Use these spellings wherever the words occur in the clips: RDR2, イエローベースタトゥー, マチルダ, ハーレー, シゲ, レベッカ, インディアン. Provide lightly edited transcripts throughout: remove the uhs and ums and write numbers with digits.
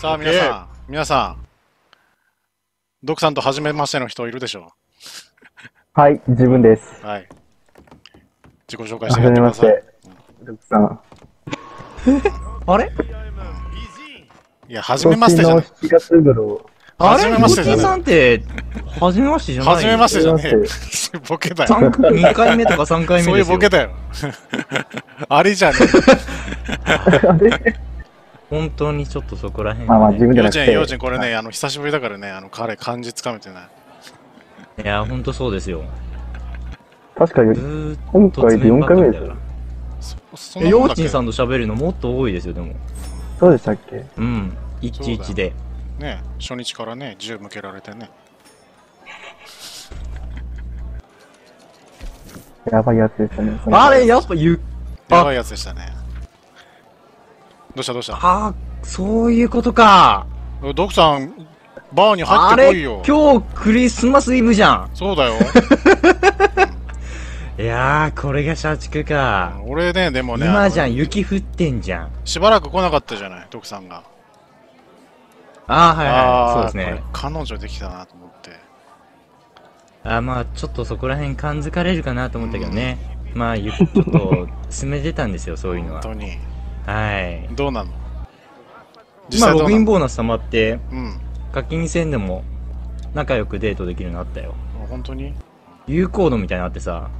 さあ皆さん、ドクさんと初めましての人いるでしょう。はい、自分です。はい。自己紹介してください。はじめまして、ドクさん。あれ？いや、はじめましてじゃない。あれ？はじめさんって、はじめましてじゃない。はじめましてじゃねえ。ボケだよ。2回目とか3回目ですよ。そういうボケだよ。あれじゃねえ。本当にちょっとそこらへん、ね。まあ自分で。ようちんこれね、久しぶりだからね、彼漢字つかめてない。いや本当そうですよ。確かに今回で4回目ですよ。ようちんさんと喋るのもっと多いですよでも。そうでしたっけ？うん。11で。ね、初日からね10向けられてね。やばいやつでしたね。あれやっぱやばいやつでしたね。どうしたああ、そういうことか。ドクさん、バーに入ってこいよ。今日クリスマスイブじゃん。そうだよ。いやー、これが社畜か。俺ね、でもね。今じゃん、雪降ってんじゃん。しばらく来なかったじゃない、ドクさんが。ああ、はいはい、そうですね。彼女できたなと思って。ああ、まあ、ちょっとそこら辺感づかれるかなと思ったけどね。まあ、ちょっと、進めてたんですよ、そういうのは。本当に。はい、どうなの今ログインボーナスたまって、うん、課金せんでも仲良くデートできるのあったよ。本当に有効度みたいなのあってさ、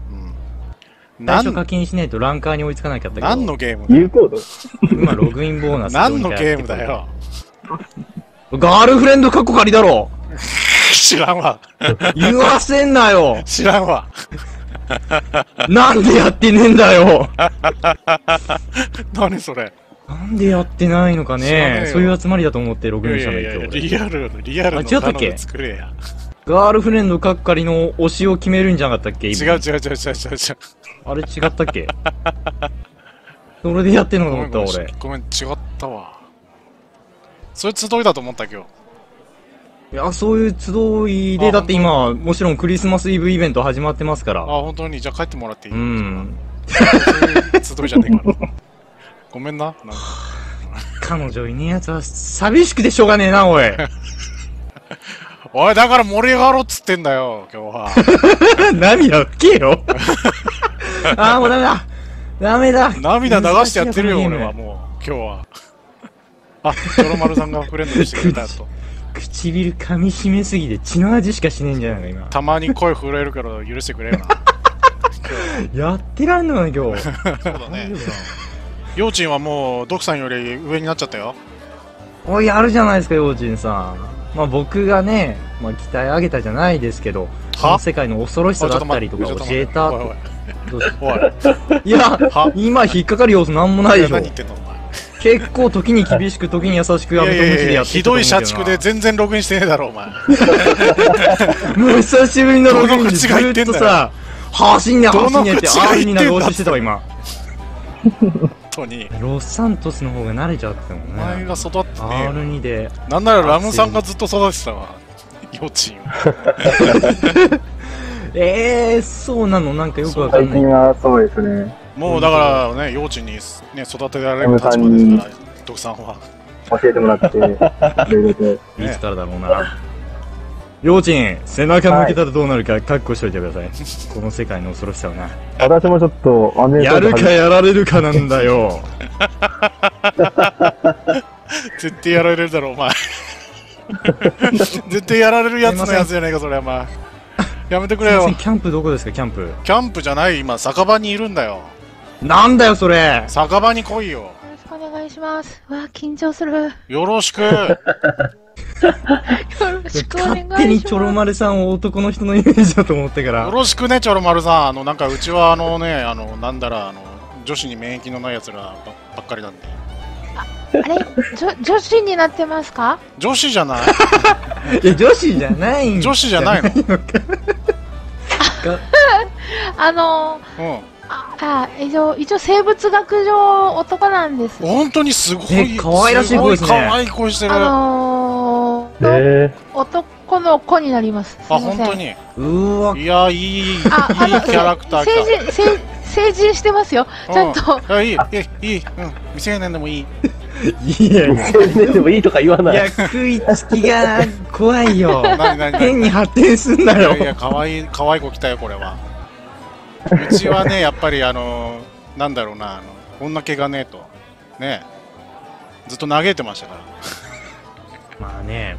うん、最初課金しないとランカーに追いつかなきゃったけど。何のゲームだよ有効度。今ログインボーナス何のゲームだよ。ガールフレンドカッコ仮だろ。知らんわ。言わせんなよ。知らんわ。なんでやってねえんだよ。何それ。なんでやってないのかね。そういう集まりだと思ってログインしたんだけど。リアルの彼女作れや。ガールフレンドかっかりの推しを決めるんじゃなかったっけ。違う。あれ違ったっけ。それでやってんのかと思った俺。ごめん違ったわ。それ集いだと思った今日。いや、そういう集いで、だって今、もちろんクリスマスイブイベント始まってますから。あ、本当に。じゃあ帰ってもらっていい？うん。集いじゃねえから。ごめんな。なんか彼女いねえやつは寂しくてしょうがねえな、おい。おい、だから盛り上がろうっつってんだよ、今日は。涙拭けよ。ああ、もうダメだ。ダメだ。涙流してやってるよ、俺はもう、今日は。あ、ジョロ丸さんがフレンドにしてくれたと。唇噛み締めすぎて血の味しかしねえんじゃないの今。たまに声震えるから許してくれよな。やってらんのな今日。そうだね。ようちんはもうドクさんより上になっちゃったよ。おい、やるじゃないですかようちんさん。まあ僕がね、まあ、鍛え上げたじゃないですけど、世界の恐ろしさだったりとか教えた。いや今引っかかる要素なんもないでしょ。結構時に厳しく時に優しくやめとむきでやってひどい社畜で全然ログインしてねえだろお前。もう久しぶりのログインでずっとさ走んねってああいう風になろうとしてたわ今。本当にロスサントスの方が慣れちゃってもね。お前が育ってね R2 でなんならラムさんがずっと育てたわ幼稚園。そうなの。なんかよくわかんない。最近はそうですね。もうだからね、幼稚にね育てられる立場ですから、ドクさんは教えてもらって、いつからだろうな。幼稚、背中向けたらどうなるか覚悟しといてください。この世界の恐ろしさをな。私もちょっとやるかやられるかなんだよ。絶対やられるだろうお前。絶対やられるやつのやつじゃないかそれは。まあやめてくれよ。キャンプどこですか？キャンプ。キャンプじゃない、今酒場にいるんだよ。なんだよそれ。酒場に来いよ。よろしくお願いします。わあ緊張する。よろしく。よろしくお願いします。勝手にチョロ丸さんを男の人のイメージだと思ってから。よろしくねチョロ丸さん。なんかうちはなんだら女子に免疫のないやつらばっかりなんで。あれ女子になってますか？女子じゃない。いや女子じゃないん。女子じゃないの。一応生物学上男なんです。本当にすごい可愛らしい声ですね。可愛い声してる。男の子になります。あ本当に。うわいやいいキャラクター。成人してますよ。ちゃんと。いいいい未成年でもいい。いや、でもいいとか言わない。いや、食いつきが怖いよ。変に発展すんなよ。いや、可愛い子来たよ、これは。うちはね、やっぱりなんだろうな、女気がねえと。ねずっと嘆いてましたから。まあね、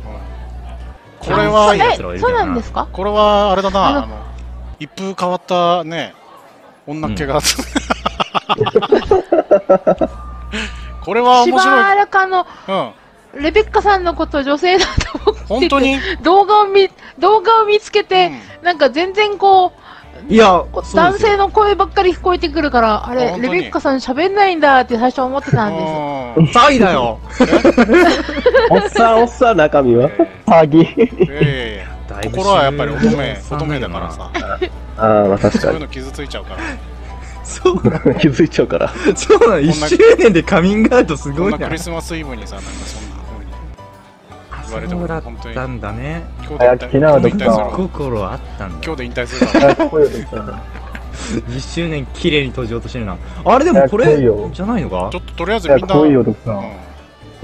これは、そうなんですか？これは、あれだな、一風変わったね、女気が。これは面白い。芝荒川のレベッカさんのこと女性だと思って本当に動画を見つけて、なんか全然こういや男性の声ばっかり聞こえてくるから、あれレベッカさん喋んないんだって最初思ってたんです。詐欺だよ。おっさん中身は詐欺。心はやっぱり乙女だからさ。ああ確かに。そういうの傷ついちゃうから。そうなの。気づいちゃうから。そうなの。1周年でカミングアウトすごいな。こんなクリスマスイブにさ、なんかそんな風に言われても本当に。そうだったんだね。心あったんだ。今日で引退するな。1周年綺麗に閉じようとしてるな。あれでもこれじゃないのか？ちょっととりあえずみんな。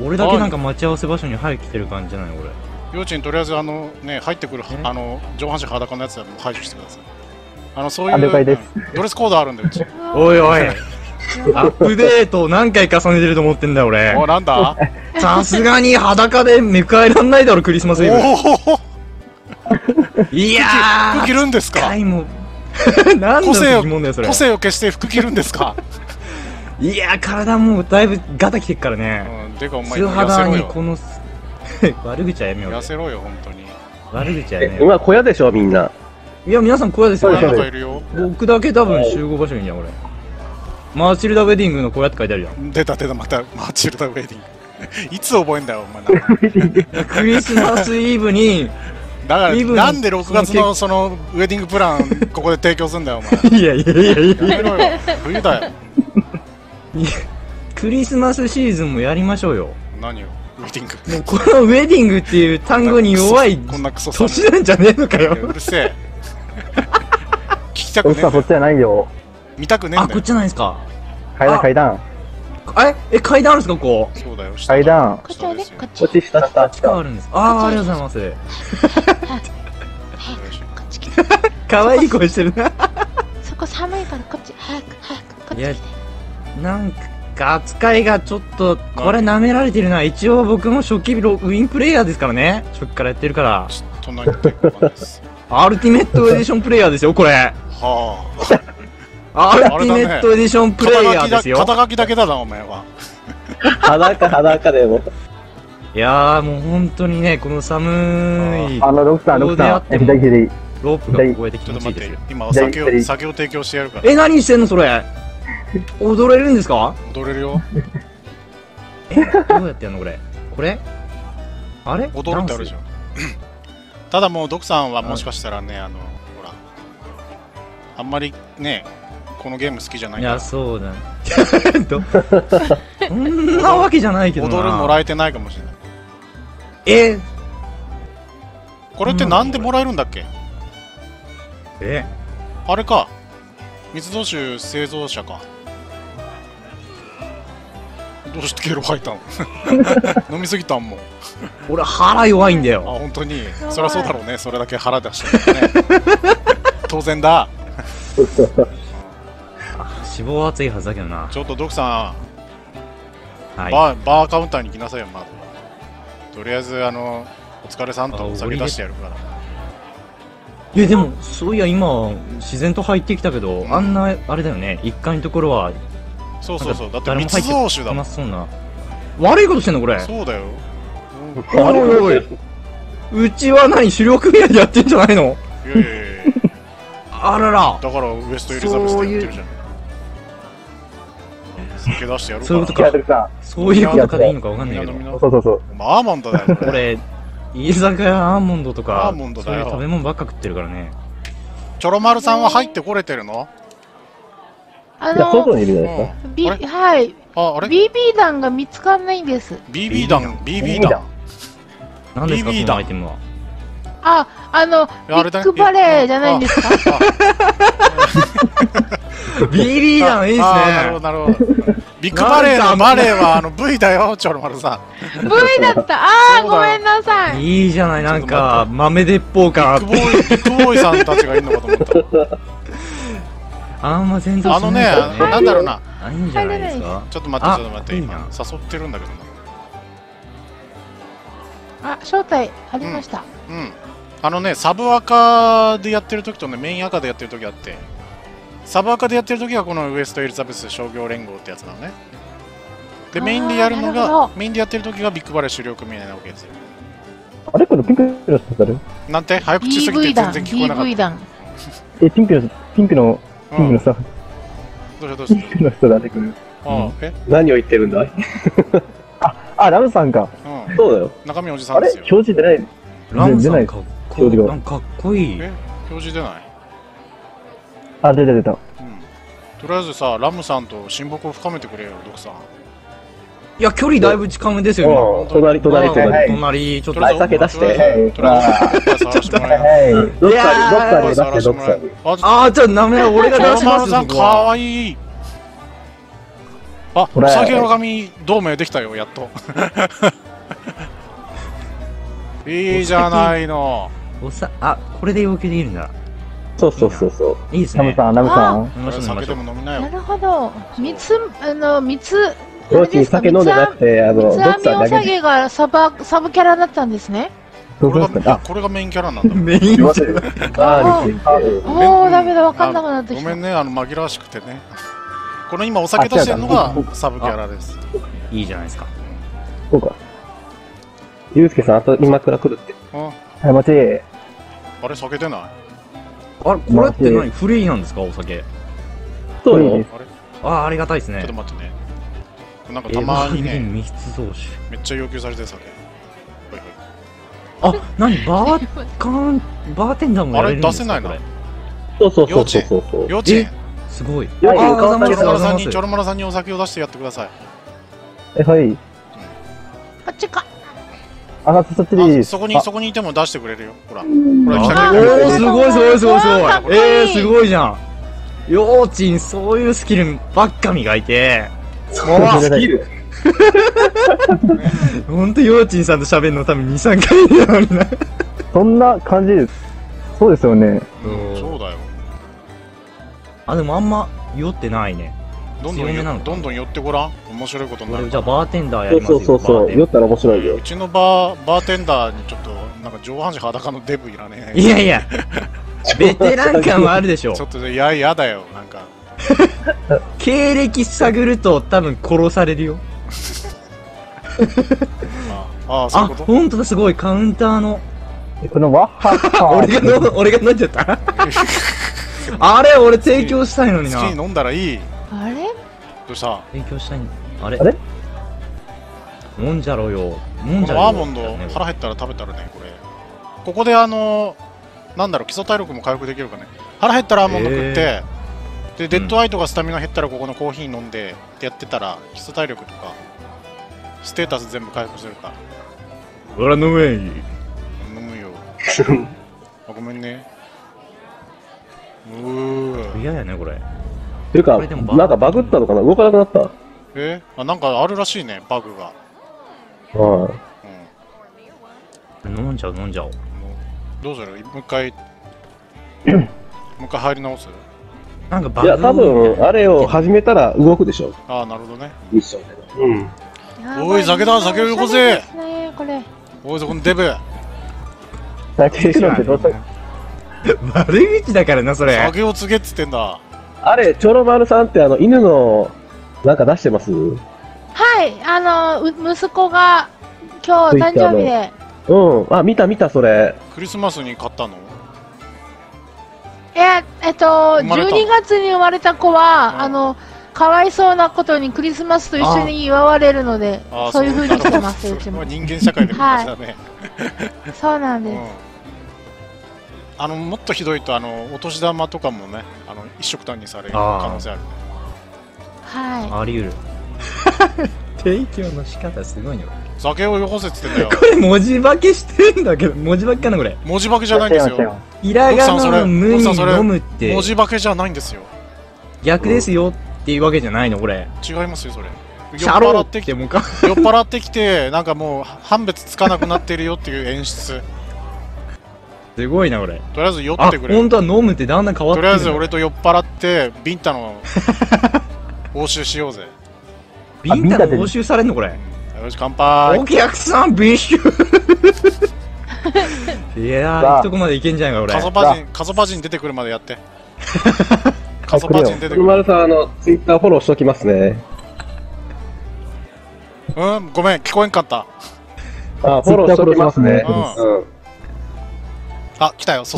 俺だけなんか待ち合わせ場所に入ってる感じじゃないのこれ。幼稚園とりあえずね入ってくる上半身裸のやつはもう排除してください。そういうドレスコードあるんだようち。おいおいアップデートを何回重ねてると思ってんだよ俺。おなんださすがに裸でめくえらんないだろクリスマスイブ。いやー服着るんですか？個性を消して服着るんですか？いやー体もうだいぶガタきてっからね。てかお前肌にこの悪口はやめよう。痩せろよ本当に。悪口はやめよう。今小屋でしょみんな。いや皆さん小屋ですよ。僕だけ多分集合場所にいるよ俺。マーチルダウェディングの小屋って書いてあるじゃん。出たまたマーチルダウェディング。いつ覚えんだよお前な。クリスマスイブに。だからなんで6月のそのウェディングプランここで提供すんだよお前。いや。冬だよ。クリスマスシーズンもやりましょうよ。何よ。ウェディング。もうこのウェディングっていう単語に弱い年なんじゃねえのかよ。うるせえ。聞きたくねえ。こっちじゃないよ。見たくねえんだよ。あ、こっちじゃないですか。階段。階段あるんですかここ。そうだよ。階段。こっちあれ？こっち下あるんです。ありがとうございます。可愛い声してるな。そこ寒いからこっち早くこっち来て。なんか扱いがちょっとこれ舐められてるな。一応僕も初期ウィンプレイヤーですからね。初期からやってるから。ちょっと何言ってるかです。アルティメットエディションプレイヤーですよ、これ。はあ。アルティメットエディションプレイヤーですよ。肩書きだけだな、お前は。裸でも。いやー、もう本当にね、この寒い。ロックさん。ロープが超えてきてますよ。今、酒を提供してやるから。何してんの、それ。踊れるんですか？踊れるよ。どうやってやんの、これ。あれ？踊るってあるじゃん。ただもうドクさんはもしかしたらね、ほらあんまりねこのゲーム好きじゃないから。いやそうだね。そんなわけじゃないけどな。踊るもらえてないかもしれない。これってなんでもらえるんだっけ？あれか密造酒製造者か。どうしてゲロ吐いたの？飲みすぎたんもん。俺腹弱いんだよ。あ本当に。そりゃそうだろうね。それだけ腹出してるね。当然だ。脂肪熱いはずだけどな。ちょっとドクさん、バーカウンターに来なさいよまず。とりあえずお疲れさんとお酒出してやるから。でもそういや今自然と入ってきたけど、あんなあれだよね、1階のところは。そうそうそう、だって密造酒だもん。悪いことしてんのこれ。そうだよ。悪い。うちは何狩猟組合でやってんじゃないの。いやいやいや、あらら。だからウエストエリザベスでやってるじゃん。酒出してやるから。そういうことか。そういうことかでいいのかわかんないけど。そうそうそう、アーモンドだよこれ。居酒屋アーモンドとかそういう食べ物ばっか食ってるからね。ちょろまるさんは入ってこれてるの？外にいるじゃないですか。はい。 BB 弾が見つかんないんです。 BB 弾 BB 弾何ですかそのアイテムは。ビッグバレーじゃないんですか。 BB 弾いいですね。なるほどなるほど。ビッグバレーのバレーはV だよ、ちょろまるさん。V だった。ごめんなさい。いいじゃない、なんか豆鉄砲感あって。ビッグボーイさんたちがいるのかと思った。あんま全然。ね、なんだろうな。いいんじゃないですか。ちょっと待って、今誘ってるんだけどな。招待ありました。うん。サブ赤でやってる時とね、メイン赤でやってる時あって。サブアカでやってる時はこのウエストエリザベス商業連合ってやつなのね。でメインでやるのが、メインでやってる時がビッグバレー狩猟組合なわけですよ。あれこれピンク色してたるなんて早口すぎて全然聞こえなかった。ピンクのさ、どうしたピンクの人出てくる。何を言ってるんだい。ラムさんか。そうだよ、中身おじさんですよ。あれ表示出ない。ラムさんかっこいい。表示出ない。出た。とりあえずさ、ラムさんと親睦を深めてくれよ、ドクさん。いや、距離だいぶ近めですよ。隣、ちょっと酒出して。じゃあ、なめ、俺が出します。かわいい。お酒の神同盟できたよ、やっと。いいじゃないの。これで要求できるんだ。そう。いいですね。ラムさん。酒でも飲みなよ。なるほど。酒飲んでなくて、三つ編みおさげがサブキャラだったんですね。これがメインキャラなんだ。メインキャラ。ダメだ、わかんなくなってきた。ごめんね、紛らわしくてね。この今お酒出してるのがサブキャラです。いいじゃないですか。そうか。ゆうすけさん、あと今から来るって。はい、待ち。あれ、酒出ない。これって何、フリーなんですか、お酒。そうよ。ありがたいですね。ちょっと待ってね。なんかたまにね、密造酒めっちゃ要求されてる酒。何バーテンダーもやれるんですか。あれ出せないの。そう。幼稚園。すごい。ちょろまるさんに、お酒を出してやってください。はい。こっちか。そこにいても出してくれるよ。ほら。すごい。すごいじゃん。ようちん、そういうスキルばっか磨いて。ほんとようちんさんと喋るの多分2、3回だよ。そんな感じです。そうですよね。そうだよ。でもあんま酔ってないね。どんどん寄ってごらん。面白いことになる。じゃあバーテンダーやりますよ。そう寄ったら面白いよ。うちのバーテンダーにちょっとなんか上半身裸のデブいらねえ。いやいやベテラン感はあるでしょ。ちょっとやだよ、なんか経歴探ると多分殺されるよ。ほんとだ、すごいカウンターのこのワッハッ。俺が飲んじゃった。あれ俺提供したいのにな。好きに飲んだらいい。あれどうした勉強したいんだ。あれ飲んじゃろよ。アーモンド腹減ったら食べたらね、ここでなんだろう、基礎体力も回復できるかね。腹減ったらアーモンド食って、でデッドアイとかスタミナ減ったらここのコーヒー飲んでってやってたら、基礎体力とかステータス全部回復するから。俺飲めん。飲むよ。ごめんね。嫌やねこれ。ていうか、なんかバグったのかな、動かなくなった。なんかあるらしいね、バグが。飲んじゃおう。どうする、もう一回入り直す。なんかバグ、いや多分あれを始めたら動くでしょ。なるほどね。いいっしょ。おい酒だ、酒をよこせ。おいそこのデブ、竹袋ってどうした悪い道だからな、それ。酒を告げっつってんだ。あれ、長老丸さんって犬の、なんか出してます？はい、息子が、今日誕生日で。うん、あ、見た見た、それ。クリスマスに買ったの？12月に生まれた子は、かわいそうなことにクリスマスと一緒に祝われるので、そういうふうにしてます、うちも。人間社会でも同じだね。そうなんです。もっとひどいと、お年玉とかもね、一色単にされる可能性あるね。はい。あり得る。提供の仕方すごいよ。酒をよこせっつってんだよ。これ文字化けしてんだけど、文字化けかなこれ。文字化けじゃないんですよ。ひらがなの無に飲むって文字化けじゃないんですよ。逆ですよっていうわけじゃないのこれ。違いますよそれ。酔っ払ってきてもか。酔っ払ってきてなんかもう判別つかなくなってるよっていう演出。すごいなこれ。とりあえず酔ってくれ。本当は飲むってだんだん変わってる。とりあえず俺と酔っ払ってビンタの押収しようぜ。ビンタで押収されんのこれ。よし乾杯。お客さんビシュいやー、どこまでいけんじゃないか俺。カソパ人出てくるまでやって。カソパ人出てくる。丸さんツイッターフォローしときますね。うん、ごめん聞こえんかった。あ、フォローしときますね。あ、来たよ。粗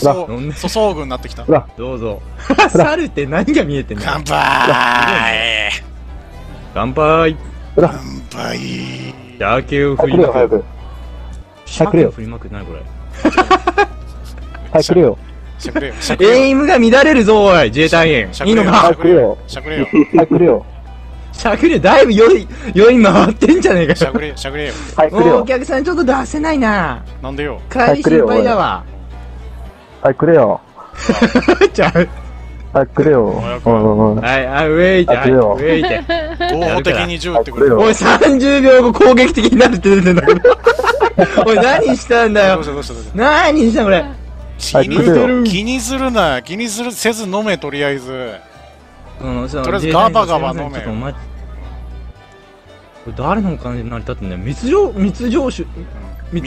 相具になってきた。どうぞ。猿って何が見えてんの。乾杯乾杯乾杯。酒を振りまく。酒を振りまく。何これ。はい、くれよ。エイムが乱れるぞ、おい、自衛隊員。いいのか。くれよ。しゃくれよ。はい、くれよ。しゃくれ、だいぶ酔い回ってんじゃねえか。しゃくれよ。しゃくれよ。お客さん、ちょっと出せないな。なんでよ。帰り心配だわ。はい、くれよ。ちゃう。はい、くれよ。はい、あ、上いて、上いて。合法的に10ってくれよ。おい、30秒後攻撃的になるって出てんだけど。おい、何したんだよ。何したんこれ。気にするな、気にする、せず飲め、とりあえず。とりあえずガバガバ飲め。これ誰のお金で成り立ってんだよ。密造酒って。じ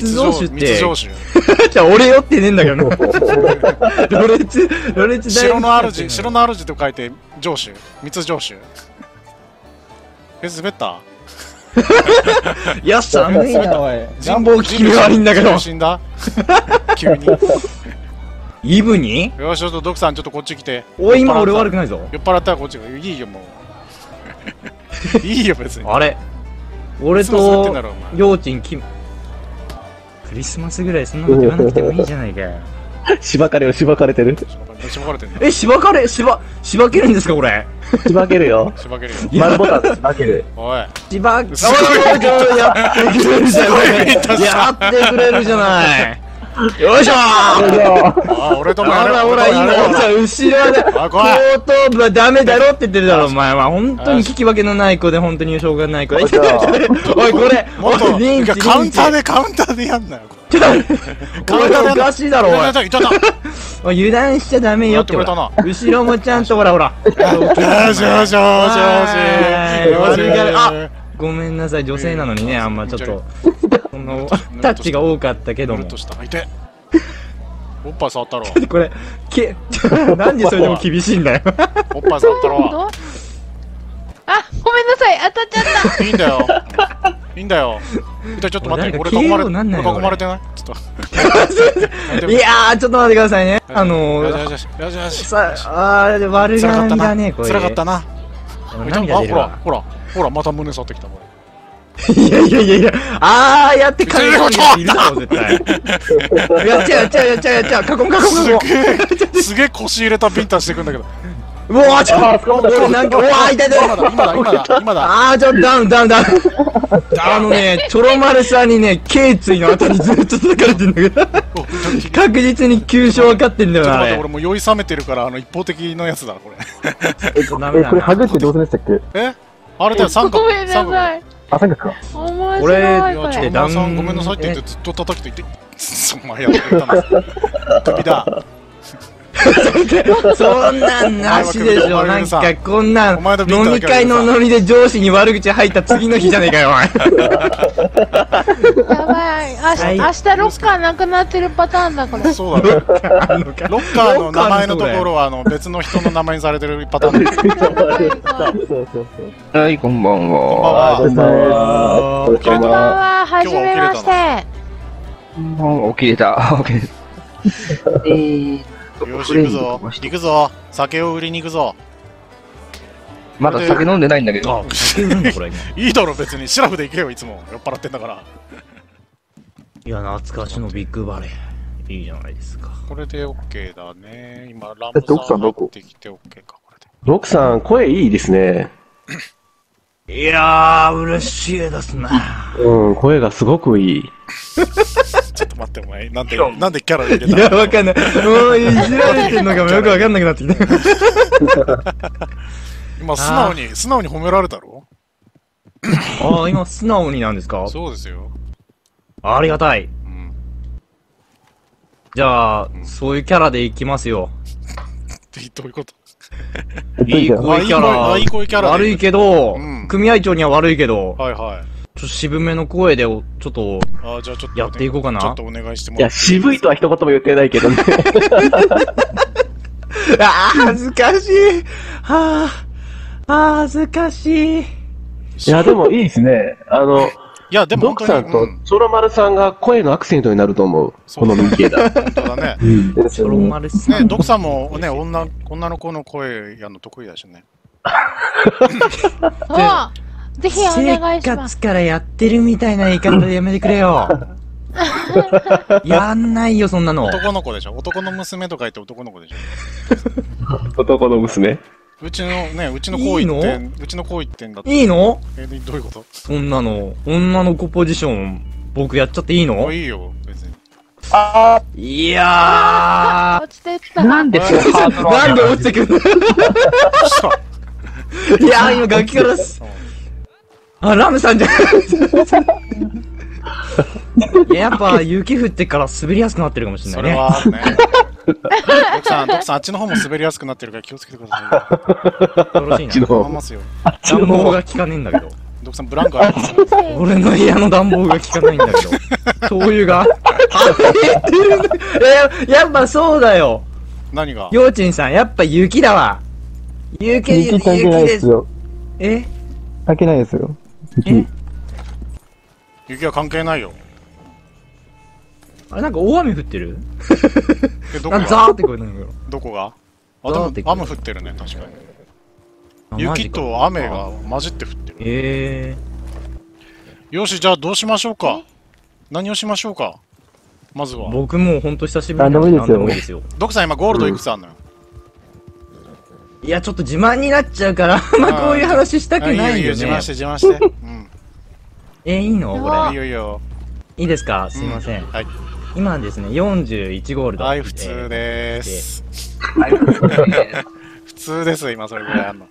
ゃあ俺よってねえんだけどな。ロレツ白の主と書いて上主。密造酒。え、滑った。やっ、寒いなおい。人望気味悪いんだけど。死んだ急に。イブによし、ちょっとドクさん、ちょっとこっち来て。おい、今俺悪くないぞ。酔っ払ったらこっちがいいよ、もう。いいよ、別に。あれ俺と、幼稚園、クリスマスぐらいそんなこと言わなくてもいいじゃないかよ。しばかれよ、しばかれてる。え、しばけるんですか、これ。しばけるよ。しばけるよ。丸ボタンしばける。おい。しばける。やってくれるじゃない。やってくれるじゃない。よいしょー。あ、俺ともやる。ほら、今さ、後ろで。後頭部はダメだろって言ってるだろ、お前は。本当に聞き分けのない子で、本当に優勝がない子で。おい、これ、おい、カウンターでやんなよ。ちょっと、これおかしいだろ、おい。油断しちゃダメよって。後ろもちゃんと、ほら。よしよしよしよし。あ、ごめんなさい、女性なのにね、あんまちょっと。タッチが多かったけども。おっぱい触ったろ。これ、なんでそれでも厳しいんだよ。おっぱい触ったろ。あ、ごめんなさい、当たっちゃった。いいんだよ。いいんだよ。ちょっと待って、俺囲まれてない？ちょっと。いやー、ちょっと待ってくださいね。あー、悪がんだね、これ。辛かったな。ほら、また胸触ってきた、これ。いや、あーやって感じるだろ、絶対。やっちゃう、囲む。すげえ腰入れたビンタしてくんだけど。うわー、ちょっと、なんか、うわー、痛い。あー、ちょっとダウン。チョロ丸さんにね、頸椎の後にずっと叩かれてんだけど。確実に急所分かってんだよな。俺もう酔い冷めてるから、一方的なやつだな、これ。これ、ハグってどうするんでしたっけ？え？あれだよ、三角。ごめんなさい。あ、三角か。俺、長さんごめんなさいって言ってずっと叩きといて。そんなやってたんです。首だ。そんなんなしでしょ。なんかこんなん飲み会のノリで上司に悪口入った次の日じゃねえかよお前。やばい、明日ロッカーなくなってるパターンだから。そうだね、ロッカーの名前のところは別の人の名前にされてるパターンだから。はい、こんばんは。こんばんは。こんばんは。はじめまして。起きれた。よし、行くぞ行くぞ、酒を売りに行くぞ。まだ酒飲んでないんだけど。いいだろ別に、シラフで行けよ、いつも酔っ払ってんだから。いや、懐かしのビッグバレー、いいじゃないですか。これで OK だね。今ラムさん持ってきて OK か。これでドクさん声いいですね。いやー嬉しいですな。うん、声がすごくいい。ちょっと待って、お前なんでキャラ入れたの。いや、わかんない。もういじられてるのがよくわかんなくなってきた。今素直に褒められたろ。ああ、今素直になんですか。そうですよ。ありがたい。うん、じゃあ、うん、そういうキャラでいきますよ。どういうこと。いい声キャラ、悪いけど、組合長には悪いけど、はいはい、ちょっと渋めの声でちょっとやっていこうかな。ちょっとお願いしてもらって。いや、渋いとは一言も言ってないけどね。あー、恥ずかしい。はあ、恥ずかしい。いや、でもいいですね。いや、でも、ドクさんとチョロ丸さんが声のアクセントになると思う。この関係だ。本当だね。チョロ丸さん。ね、ドクさんもね、女の子の声やるの得意だしね。ぜひお願いします。生活からやってるみたいな言い方でやめてくれよ。やんないよ、そんなの。男の子でしょ。男の娘と書いて男の子でしょ。男の娘。うちのこう言ってん、うちのこう言ってんだって。いいの？どういうこと？そんなの、女の子ポジション、僕やっちゃっていいの？いいよ、別に。ああ、いやー。落ちてった。なんで落ちてくるの？いやー、今楽器からす。あ、ラムさんじゃん。やっぱ雪降ってから滑りやすくなってるかもしれないね。それはね。ドクさん、あっちの方も滑りやすくなってるから気をつけてくださいね。よろしいな。暖房が効かねえんだけど。ドクさん、ブランコあるんですよ。俺の部屋の暖房が効かないんだけど。灯油が。やっぱそうだよ。何が？ようちんさん、やっぱ雪だわ。雪ですよ。え？関係ないですよ。雪は関係ないよ。あれ、なんか大雨降ってる。ザーってこれなんだろ。どこが？あ、でも雨降ってるね、確かに。雪と雨が混じって降ってる。よし、じゃあどうしましょうか。何をしましょうか。まずは。僕もう本当久しぶりなんで何でもいいですよ。ドクさん今ゴールドいくつあんのよ。いや、ちょっと自慢になっちゃうから、あんまこういう話したくないよね。いいよ、自慢して、自慢して。うん。いいのこれ。いいよ、いいよ。いいですか、すいません。はい。今ですね、41ゴールド。はい、普通です。はい、普通です、今、それぐらいあんの。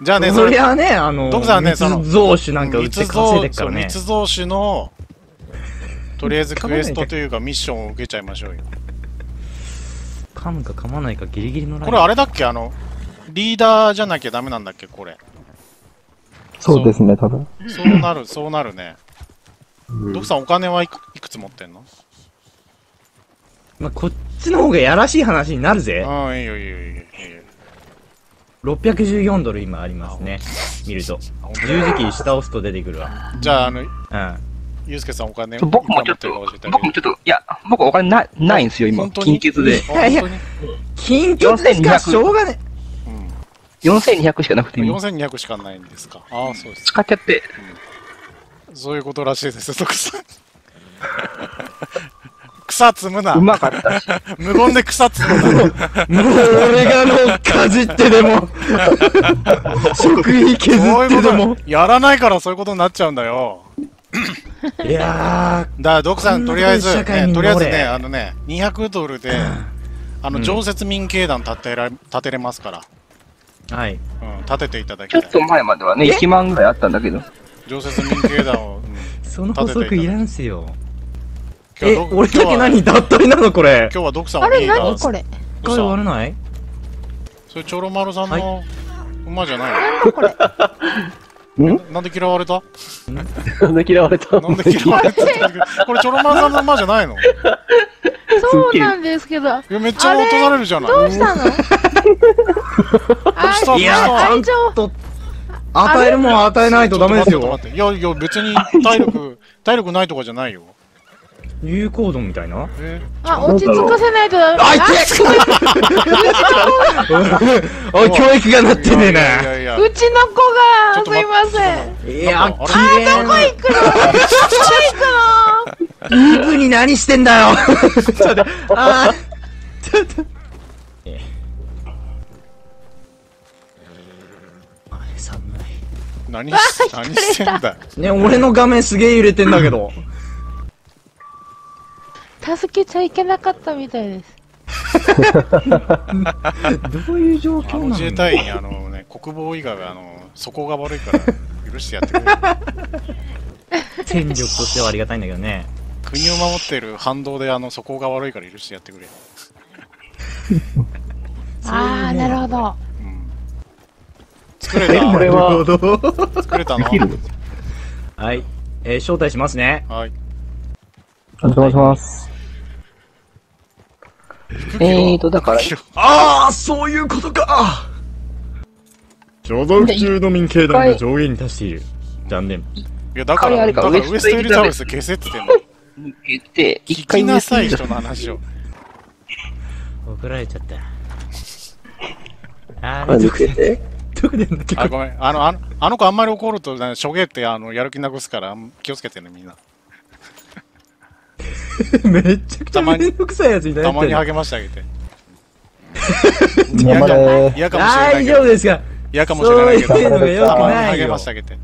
じゃあね、それはね、ドクさんね、密造酒なんか売って稼いでっからね。密造酒の、とりあえずクエストというかミッションを受けちゃいましょうよ。噛むか噛まないかギリギリのライン。これあれだっけ、リーダーじゃなきゃダメなんだっけこれ。そうですね、多分。そうなるね。ドクさん、お金はいくつ持ってんの？まあ、こっちの方がやらしい話になるぜ。ああ、いいよいいよいいよ。614ドル今ありますね。見ると。十字キー下押すと出てくるわ。じゃあ、ゆうすけさん、お金僕もちょっと、いや、僕お金ないんですよ、今。金欠で。いやいや、金欠ですか、しょうがね。4200しかなくて今。4200しかないんですか。ああ、そうです。使っちゃって。そういうことらしいです、徳さん。草摘むな。うまかった。無言で草摘むな。もう俺がかじってでも、食費削ってでも。やらないからそういうことになっちゃうんだよ。いやー、だからドクさん、とりあえずね、200ドルで常設民経団建てれますから。はい、建てていただきたい。ちょっと前まではね1万ぐらいあったんだけど、常設民経団をその補足いらんすよ。え、俺だけ何脱退なのこれ。今日はドクさんをリーダー、回割れない？それチョロマルさんの馬じゃないの？これ。なんで嫌われた？なんで嫌われた？なんで嫌われた？これチョロマルさんの馬じゃないの？そうなんですけど。めっちゃ落とされるじゃない。どうしたの？いやちゃんと与えるもん与えないとダメですよ。いやいや別に体力ないとかじゃないよ。有効度みたいな。あ、落ち着かせないとダメ。あ、おい、教育がなってねえな。うちの子が、すいません。いや、どこ行くの？どこ行くの？イーブに何してんだよ。ちょっと。寒い。何してんだ。ね、俺の画面すげえ揺れてんだけど。助けちゃいけなかったみたいです。どういう状況なの？自衛隊員、ね、国防以外は底が悪いから許してやってくれる。戦力としてはありがたいんだけどね。国を守ってる反動で底が悪いから許してやってくれ。ああ、なるほど。うん、作れた。これは作れたの。はい、招待しますね。はい。お願いします。だから。ああ、そういうことか。所属中の民兵団が上限に達している。残念。いや、だからウエストエリザベス消せって言ってんの。聞きなさい、人の話を。怒られちゃった。ああ、抜けて。あ、ごめん。あの子あんまり怒ると、しょげってやる気なくすから、気をつけてね、みんな。めちゃくちゃめんどくさいやつになってる。たまに励ましてあげて。嫌かもしれないけど。大丈夫ですか。嫌かもしれないけど。たまに励ましてあげて。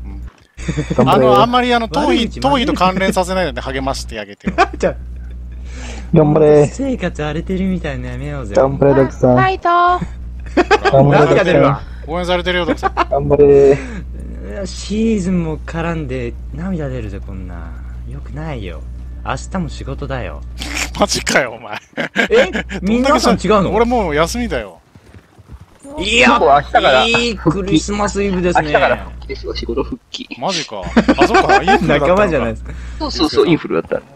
あんまり頭皮と関連させないので励ましてあげて。頑張れ。生活荒れてるみたいなやめようぜ。頑張れドクさん。ファイト。何が出るわ。応援されてるよドクさん。頑張れ。シーズンも絡んで涙出るぜこんな。よくないよ。明日も仕事だよ。マジかよ、お前。皆さん違うの？俺もう休みだよ。いや、いいクリスマスイブですね。明日から復帰ですよ、仕事復帰。マジか。あ、そっか、インフルだった。仲間じゃないですか。そう、インフルだった。招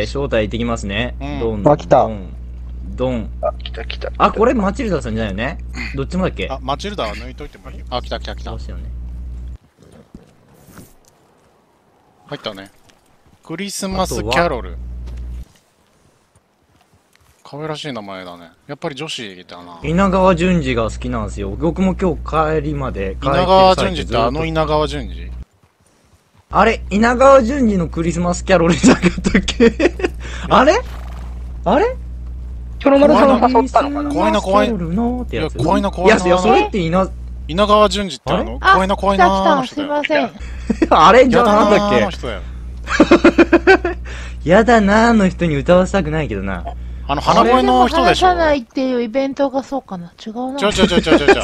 待行ってきますね。あ、来た。ドン。あ、来た。あ、これマチルダさんじゃないよね。どっちもだっけ？あ、マチルダは抜いといてもいいよ。あ、来た。そうですよね。入ったね。クリスマスキャロル。可愛らしい名前だね。やっぱり女子だな。稲川淳二が好きなんですよ。僕も今日帰りまで。稲川淳二って稲川淳二？あれ、稲川淳二のクリスマスキャロルじゃなかったっけ？あれチョロマルさんが誘ったのかな？怖いな。いや、それって稲川淳二って怖いな。すいません。あれじゃなんだっけ？やだなーの人に歌わせたくないけどな。花声の人でしょ。話さないっていうイベントがそうかな。違うな。ちょ。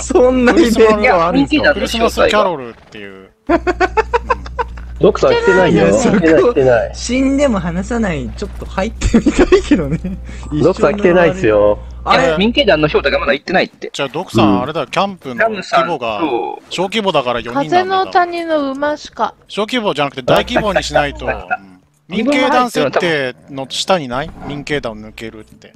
そんなイベントがあるんですよ。クリスマスキャロルっていう。ドクター来てないよ。死んでも話さない。ちょっと入ってみたいけどね。ドクター来てないですよ。あれ民間団の招待がまだ行ってないって。じゃあドクさんあれだ、キャンプの規模が小規模だから4人なんだ。風の谷の馬しか。小規模じゃなくて大規模にしないと。民間団設定の下にない？民間団を抜けるって。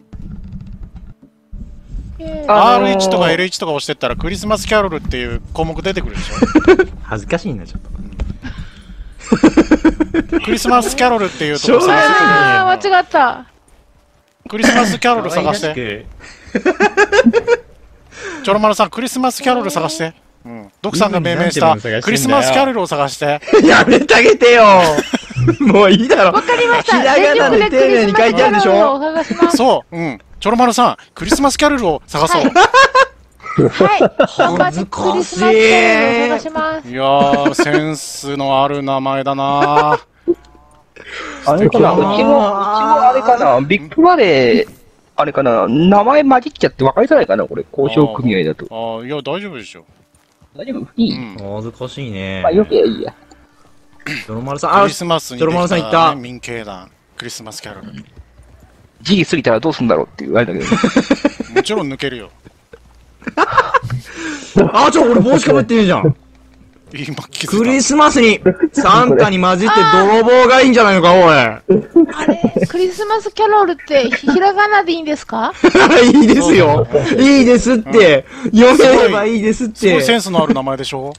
R1 とか L1 とか押してったらクリスマスキャロルっていう項目出てくるでしょ。恥ずかしいなちょっと。クリスマスキャロルっていうとこ探して。ああ間違った。クリスマスキャロル探して。チョロマルさん、クリスマスキャロル探して。ドクさんが命名したクリスマスキャロルを探して。やめてあげてよ。もういいだろ。わかりました。ひらがなで丁寧に書いてあるでしょ。そう、チョロマルさん、クリスマスキャロルを探そう。はい。恥ずかしい。いやー、センスのある名前だな。あれかな、うちもあれかな、ビッグバレー、あれかな、名前混じっちゃって分かりづらいかな、これ、交渉組合だと。ああ、いや、大丈夫でしょ。大丈夫？いい？恥ずかしいね。まあ、よけりゃいいや。チョロマルさん、クリスマスに、チョロマルさん行った。民系団、クリスマスキャロル。G 過ぎたらどうすんだろうっていう、あれだけど。もちろん抜けるよ。あ、ちょ、俺帽子かぶってねえじゃん。今気づいた。クリスマスにサンタに混じって泥棒がいいんじゃないのか、おい。あれ、クリスマスキャロルってひらがなでいいんですか？いいですよ。いいですって。読めればいいですって。すごいセンスのある名前でしょ？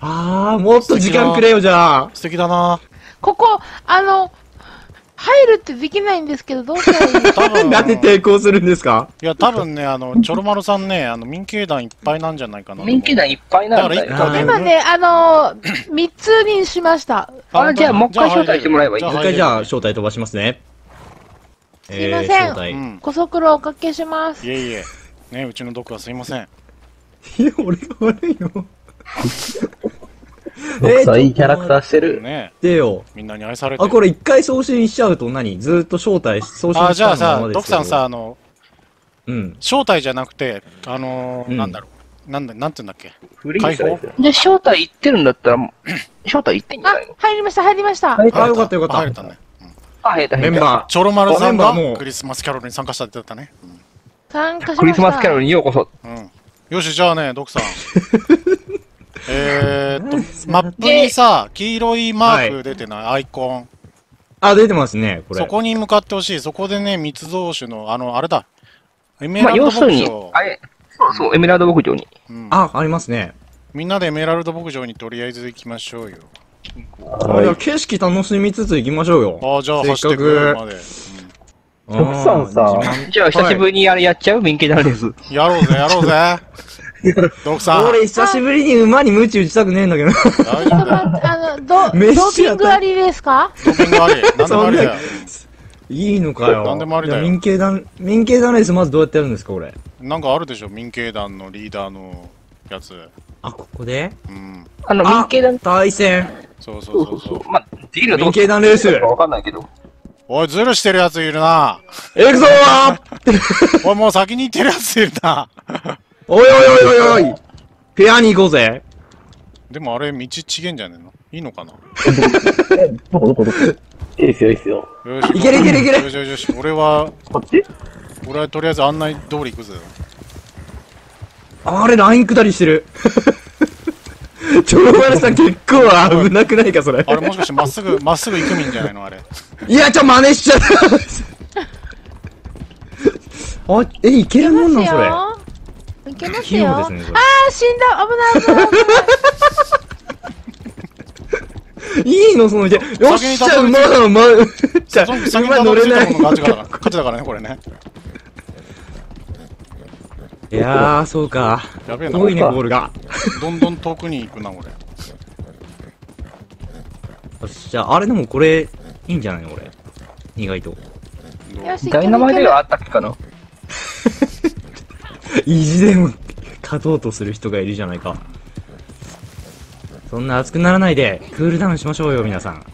ああ、もっと時間くれよ、じゃあ。素敵だな。ここ、入るってできないんですけど、どうしたらいいですか？なんで抵抗するんですか？いや、多分ね、ちょろまるさんね、民経団いっぱいなんじゃないかな。民経団いっぱいなんだよ。今ね、3つにしました。あ、じゃあ、もう一回招待してもらえばいい。もう一回じゃあ、招待飛ばしますね。すいません。ご足労おかけします。いえいえ。ね、うちのドクはすいません。いや、俺が悪いよ。僕さ、いいキャラクターしてる。でよ。みんなに愛されてる。あ、これ一回送信しちゃうと何？ずーっと招待、送信しちゃう。あ、じゃあさ、ドクさんさ、招待じゃなくて、なんだろう。なんて言うんだっけ？解放？で、招待言ってるんだったら、招待言ってんじゃないの？あ、入りました、入りました。あ、よかったよかった。入れたね。あ、入れた。メンバー。ちょろまるさんがクリスマスキャロルに参加したって言ったね。参加しました。クリスマスキャロルにようこそ。うん。よし、じゃあね、ドクさん。マップにさ、黄色いマーク出てない、アイコン。あ、出てますね、これ。そこに向かってほしい。そこでね、密造酒の、あれだ。エメラルド牧場。そうそう、エメラルド牧場に。あ、ありますね。みんなでエメラルド牧場にとりあえず行きましょうよ。景色楽しみつつ行きましょうよ。あ、じゃあ、走ってくるまで。徳さんさ、じゃあ久しぶりにあれやっちゃう？民家なんです。やろうぜ、やろうぜ。徳さん。俺久しぶりに馬にムチ打ちたくねえんだけど。ドーピングありですか？ドーピングあり。なんでもありだよ。いいのかよ。なんでもありだよ。民家団レースまずどうやってやるんですか、これ。なんかあるでしょ、民家団のリーダーのやつ。あ、ここで？うん。民家団対戦。そうそうそう。まあ、できるの？民家団レース。わかんないけど。おい、ズルしてるやついるな。行くぞー。おい、もう先に行ってるやついるな。おいおいおいおいおい。ペアに行こうぜ。でもあれ、道違えんじゃねえの？いいのかな？どこ。いいですよ、いいですよ。いけるいけるいける。よし、俺は、こっち？俺はとりあえず案内通り行くぜ。あれ、ライン下りしてる。ちょろまるさん結構危なくないかそれ。あれもしかしてまっすぐ行くみんじゃないのあれ。いや、ちょ、真似しちゃった。あ、いけるもんなそれ。いけますよ。ああ、死んだ、危ない危ない。いいのその、いや、よっしゃ、馬の馬乗れない。勝ちだからねこれね。いやー、そうか。遠いね、ボールが。どんどん遠くに行くな、俺。よし、じゃあ、あれでもこれ、いいんじゃないの俺。意外と。ダイナマイトがあったっけかな。意地でも、勝とうとする人がいるじゃないか。そんな熱くならないで、クールダウンしましょうよ、皆さん。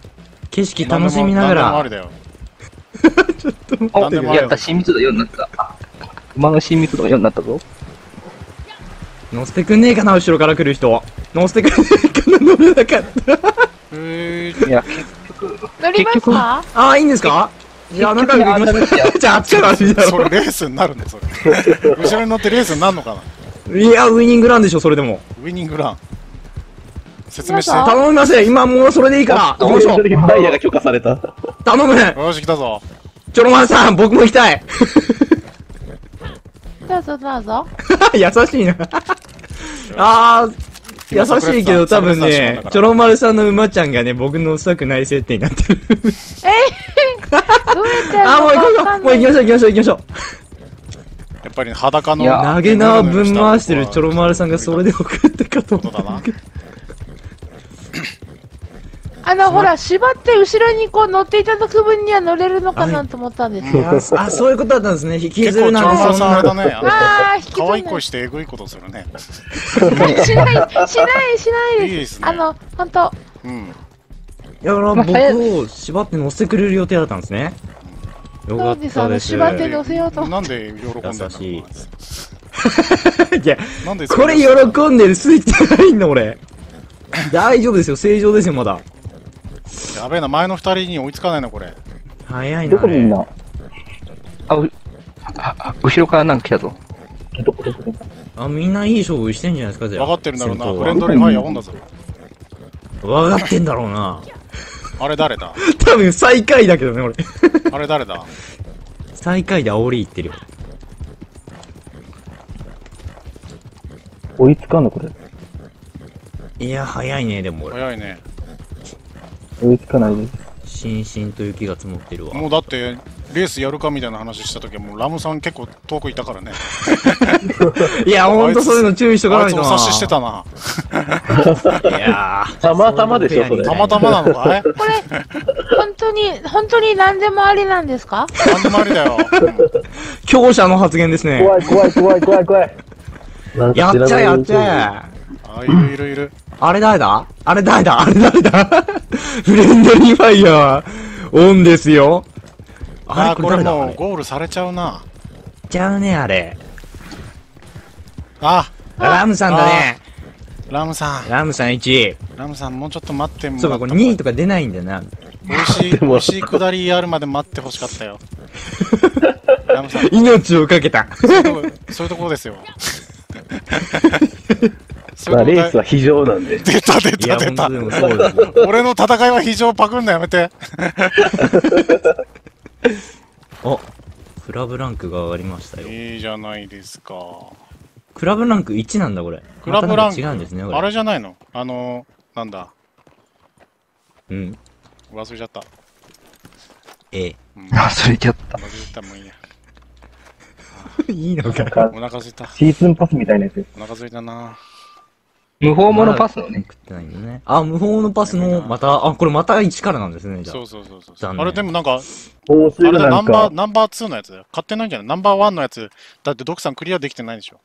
景色楽しみながら。ちょっと待って、やった、親密度4になった。馬の親密度が4になったぞ。乗せてくんねえかな、後ろから来る人。乗せてくんねえかな、乗れなかった。いや、乗りますか？ああ、いいんですか？いや、なんか、じゃあ、あっちから走りだろ。それレースになるの、それ。後ろに乗ってレースになるのかな？いや、ウイニングランでしょ、それでも。ウイニングラン。説明して。頼みません、今もうそれでいいから。よいしょ。ダイヤが許可された。頼むね。よし、来たぞ。ちょろまるさん、僕も行きたい。どうぞどうぞ。優しいな。ああ、優しいけど多分ね、ちょろまるさんの馬ちゃんがね、僕のしたくない設定になってる。どうやってやるの？あ、もう行きましょう行きましょう行きましょう。やっぱり裸の投げ縄ぶん回してるちょろまるさんがそれで送ってかと思ったな。ほら、縛って後ろにこう乗っていただく分には乗れるのかなと思ったんですよ。あ、そういうことだったんですね。引きずるなんですよ。ああ、引きずる。可愛い子してエグいことするね。しないです。ほんと。うん。いや、僕を縛って乗せてくれる予定だったんですね。よかったです。縛って乗せようと思って。なんで喜んでるんだろう。いや、これ喜んでるスイッチないんだ、俺。大丈夫ですよ。正常ですよ、まだ。やべえな、前の二人に追いつかないな、これ。早いな。どこみんな。あ、後ろからなんか来たぞ。あ、みんないい勝負してんじゃないですか、じゃあ。分かってるんだろうな、フレンドリーファイアオンだぞ。分かってんだろうな。あれ誰だ多分最下位だけどね、俺。あれ誰だ最下位で煽り行ってるよ。追いつかんのこれ。いや、早いね、でも俺。早いね。追いつかないです。しんしんと雪が積もってるわ。もうだって、レースやるかみたいな話したときはもうラムさん結構遠くいたからね。いや、ほんとそういうの注意しとかないとな。あいつも察ししてたな。いやー、たまたまでしょ、それ。たまたまなのかいこれ、本当に何でもありなんですか？何でもありだよ。強者の発言ですね。怖い怖い怖い怖い怖い。やっちゃえやっちゃえ。あ、いるいるいる。あれ誰だ？あれ誰だ？あれ誰だ？フレンドリーファイヤーオンですよ。ああ、これもうゴールされちゃうな。ちゃうね、あれ。あ、ラムさんだね。ラムさん1位。ラムさんもうちょっと待ってもらった。そうか、これ2位とか出ないんだよな。美味しい下りやるまで待ってほしかったよ。ラムさん。命をかけた。そういうところですよ。まあレースは非常なんで。出た。俺の戦いは非常パクんのやめて。あ、クラブランクが上がりましたよ。いいじゃないですか。クラブランク1なんだ、これ。クラブランク違うんですね、これ。あれじゃないの？なんだ。うん。忘れちゃった。忘れちゃった。もういいや。いいのかよ。お腹すいた。シーズンパスみたいなやつ。お腹すいたな。無法者パスのね。食ってないんだね。あ、無法のパスの、また、あ、これまた1からなんですね、じゃあ。そう。あれでもなんか、あれだ、ナンバー2のやつだよ。買ってないんじゃない？ナンバー1のやつ。だってドクさんクリアできてないでしょ。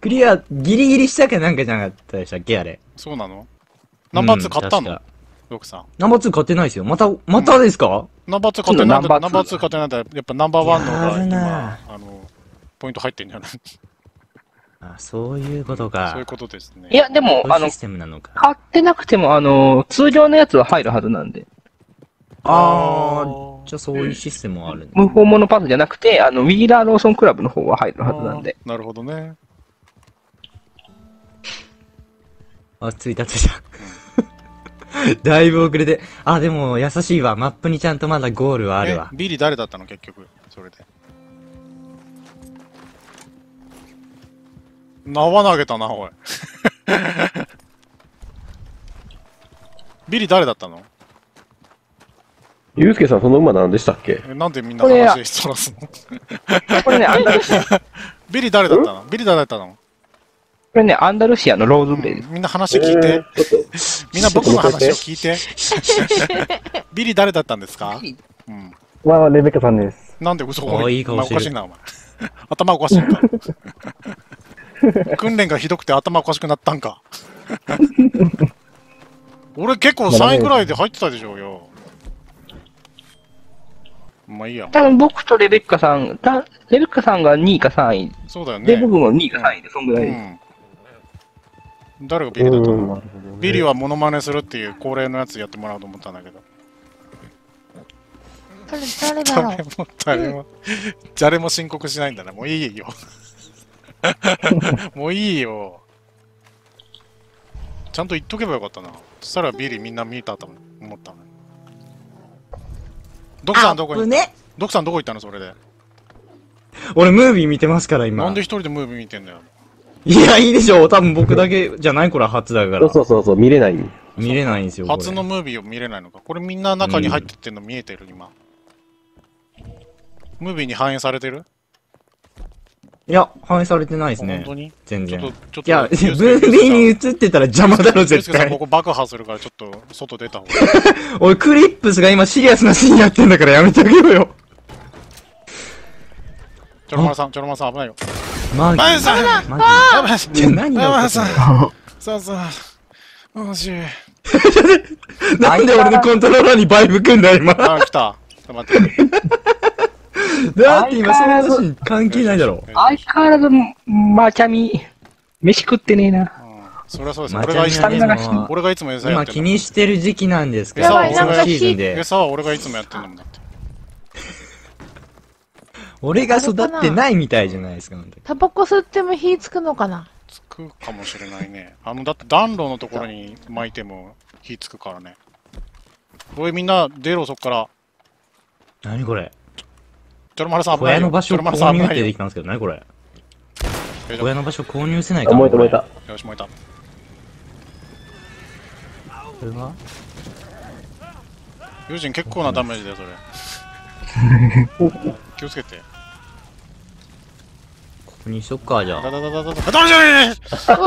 クリア、ギリギリしたけなんかじゃなかったでしたっけ、あれ。そうなの？ナンバー2買ったの？ドクさん。ナンバー2買ってないですよ。またですか？ナンバー2買ってないんだ。ナンバー2買ってないんだ。やっぱナンバー1の方が今、ポイント入ってんじゃない？あ、そういうことか。そういうことですね。いや、でも、買ってなくても、通常のやつは入るはずなんで。あー、じゃあそういうシステムはあるね。無法者パスじゃなくて、ウィーラーローソンクラブの方は入るはずなんで。なるほどね。あ、着いた。だいぶ遅れて。あ、でも、優しいわ。マップにちゃんとまだゴールはあるわ。ビリ誰だったの、結局。それで。縄投げたな、おい。ビリ誰だったの？ユウスケさん、その馬何でしたっけ？なんでみんな話でそらすの？これね、ビリ誰だったの？これね、アンダルシアのローズベイ。みんな話聞いて。みんな僕の話を聞いて。ビリ誰だったんですか？まあ、レベッカさんです。なんで嘘を言うの？おかしいな、お前。頭おかしいんか。訓練がひどくて頭おかしくなったんか。俺結構3位ぐらいで入ってたでしょうよ。まあいいや。多分僕とレベッカさんが2位か3位。そうだよね。で、僕も2位か3位で、そんぐらいです。誰がビリだと思う？ビリはモノマネするっていう恒例のやつやってもらおうと思ったんだけど。誰だろう？誰も申告しないんだな。もういいよ。もういいよ。ちゃんと言っとけばよかったな。そしたらビリみんな見たと思ったの。ドクさんどこに？ドクさんどこ行ったのそれで？俺ムービー見てますから今。なんで一人でムービー見てんだよ。いや、いいでしょう。多分僕だけじゃないこれ初だから。そう、見れないんですよ。初のムービーを見れないのか。これみんな中に入ってってんの見えてる今。ムービーに反映されてる？いや、反映されてないですね。本当に？全然。いや、ムービーに映ってたら邪魔だろ、絶対。ここ爆破するから、ちょっと、外出た方が。俺、クリップスが今、シリアスなシーンやってんだから、やめてあげろよ。ちょろまるさん、危ないよ。マギさん、そう。惜しい。なんで俺のコントローラーにバイブ組んだ、今。あ、来た。待って。だって今その話関係ないだろ。相変わらずマチャミ飯食ってねえな。そりゃそうです。俺がいつも餌やってる。今気にしてる時期なんですけど。餌は俺がいつもやってるんだもんだって。俺が育ってないみたいじゃないですか。タバコ吸っても火つくのかな。つくかもしれないね。だって暖炉のところに巻いても火つくからね。おいみんな出ろ、そっから。何これ。ジョルマルさん危ないよ。小屋の場所購入ってできたんですけど、何これ。小屋の場所購入せないか。燃えた燃えた。よし燃えた。これは？友人結構なダメージだよそれ。気をつけて。ここにしとくかじゃあ。だだだだだだ。ダメじゃねえ。わ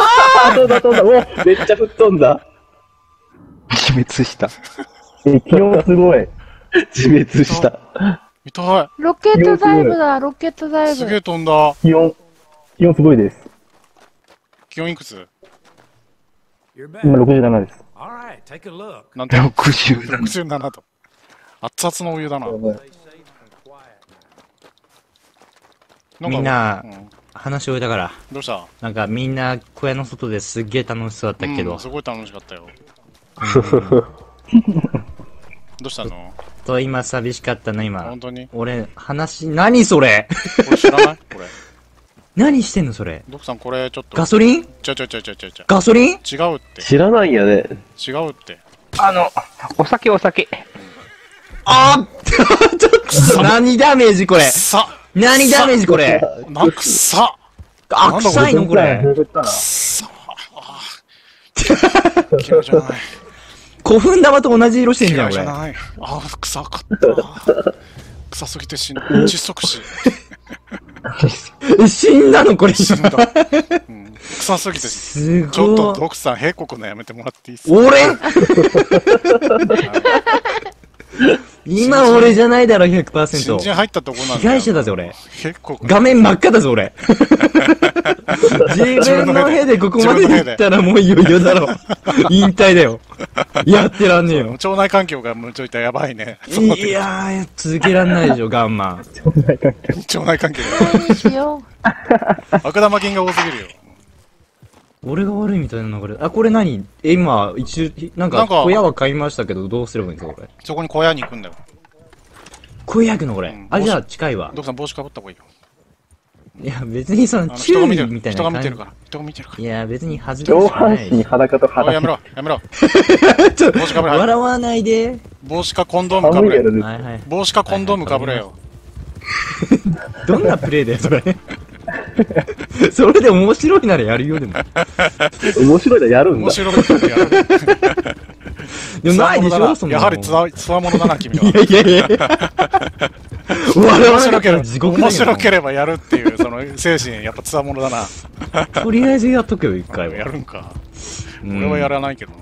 あ。飛んだ飛んだ。お、めっちゃ吹っ飛んだ。自滅した。気温すごい。自滅した。見たい。ロケットダイブだ、ロケットダイブ。すげえ飛んだ。気温すごいです。気温いくつ？今67です。なんて67と。熱々のお湯だな。みんな、話し終えたから。どうした？なんかみんな小屋の外ですっげえ楽しそうだったけど。すごい楽しかったよ。どうしたの？と今寂しかったな今。本当に？俺話何それ？俺知らない？これ。何してんのそれ。ドクさんこれちょっと。ガソリン？ちゃ。ガソリン？違うって。知らないんやね。違うって。お酒。あーちょっと何ダメージこれ。何ダメージこれ。なくさ。あ臭いのこれ。くさ。気持ち悪い。古墳玉と同じ色してんじゃん、俺。ああ、臭かった。臭すぎて死んだ。窒息死。死んだのこれ死んだ。臭すぎて死んだ。ちょっと、ドクさん、へこくのやめてもらっていいっすか？俺今俺じゃないだろ、100%。新人入ったとこなんだよ。被害者だぜ、俺。画面真っ赤だぞ、俺。自分の部でここまで行ったらもういよいよだろ。引退だよ。やってらんねえよ。腸内環境がむちょいたやばいね。いやー、続けらんないでしょ、ガンマン。腸内環境悪玉菌が多すぎるよ。俺が悪いみたいな流れ。あ、これ何？今、なんか、小屋は買いましたけど、どうすればいいんですか、これ。そこに小屋に行くんだよ。小屋行くの、これ。あ、じゃあ、近いわ。ドクさん、帽子かぶった方がいいよ。いや、別にその、注意みたいな感じ。人が見てるから。いや、別に外れてる。上半身裸と裸。やめろ、やめろ。ちょっと、帽子かぶれ。笑わないで。帽子かコンドームかぶれ。帽子かコンドームかぶれよ。どんなプレイだよ、それ。それで面白いならやるよ、でも。面白いならやるんだ。面白いならやる。でもないでしょ、そんな。やはりつわものだな、君は。いや。面白ければやるっていう、その精神、やっぱつわものだな。とりあえずやっとけよ、一回は。やるんか。俺はやらないけどな。